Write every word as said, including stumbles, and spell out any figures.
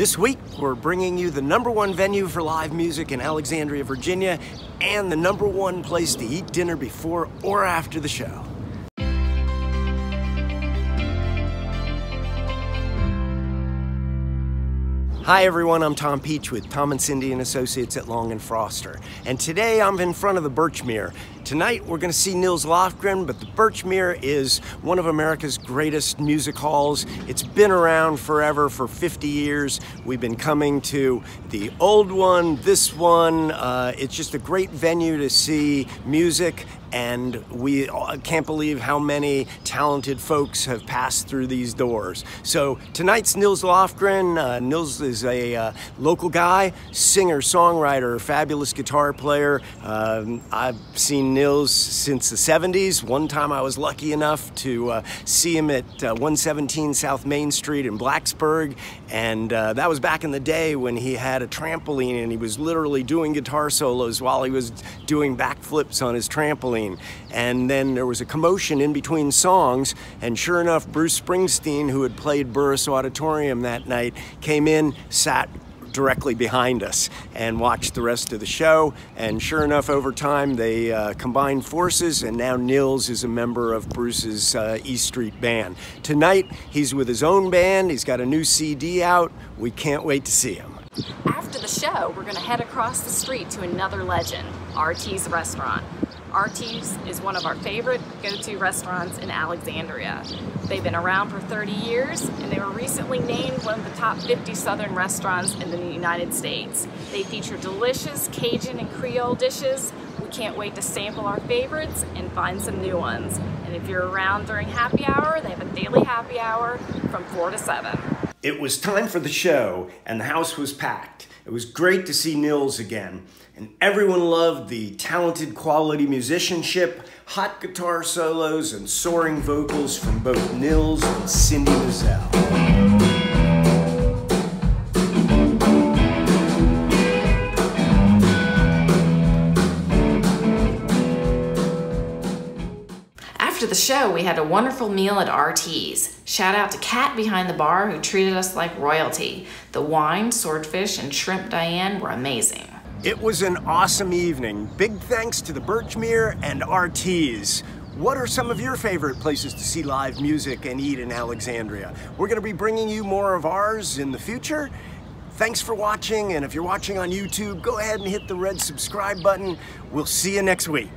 This week, we're bringing you the number one venue for live music in Alexandria, Virginia, and the number one place to eat dinner before or after the show. Hi everyone, I'm Tom Peach with Tom and Cindy and Associates at Long and Foster. And today I'm in front of the Birchmere. Tonight we're gonna see Nils Lofgren, but the Birchmere is one of America's greatest music halls. It's been around forever, for fifty years. We've been coming to the old one, this one. Uh, it's just a great venue to see music. And we can't believe how many talented folks have passed through these doors. So tonight's Nils Lofgren. Uh, Nils is a uh, local guy, singer, songwriter, fabulous guitar player. Um, I've seen Nils since the seventies. One time I was lucky enough to uh, see him at uh, one seventeen South Main Street in Blacksburg. And uh, that was back in the day when he had a trampoline and he was literally doing guitar solos while he was doing backflips on his trampoline. And then there was a commotion in between songs, and sure enough, Bruce Springsteen, who had played Burris Auditorium that night, came in, sat directly behind us, and watched the rest of the show. And sure enough, over time, they uh, combined forces, and now Nils is a member of Bruce's uh, E Street Band. Tonight, he's with his own band. He's got a new C D out. We can't wait to see him. After the show, we're going to head across the street to another legend, R T's Restaurant. R T's is one of our favorite go-to restaurants in Alexandria. They've been around for thirty years, and they were recently named one of the top fifty Southern restaurants in the United States. They feature delicious Cajun and Creole dishes. We can't wait to sample our favorites and find some new ones. And if you're around during happy hour, they have a daily happy hour from four to seven. It was time for the show, and the house was packed. It was great to see Nils again, and everyone loved the talented quality musicianship, hot guitar solos, and soaring vocals from both Nils and Cindy Mizelle. After the show, we had a wonderful meal at R T's. Shout out to Kat behind the bar who treated us like royalty. The wine, swordfish, and shrimp Diane were amazing. It was an awesome evening. Big thanks to the Birchmere and R T's. What are some of your favorite places to see live music and eat in Alexandria? We're going to be bringing you more of ours in the future. Thanks for watching, and if you're watching on YouTube, go ahead and hit the red subscribe button. We'll see you next week.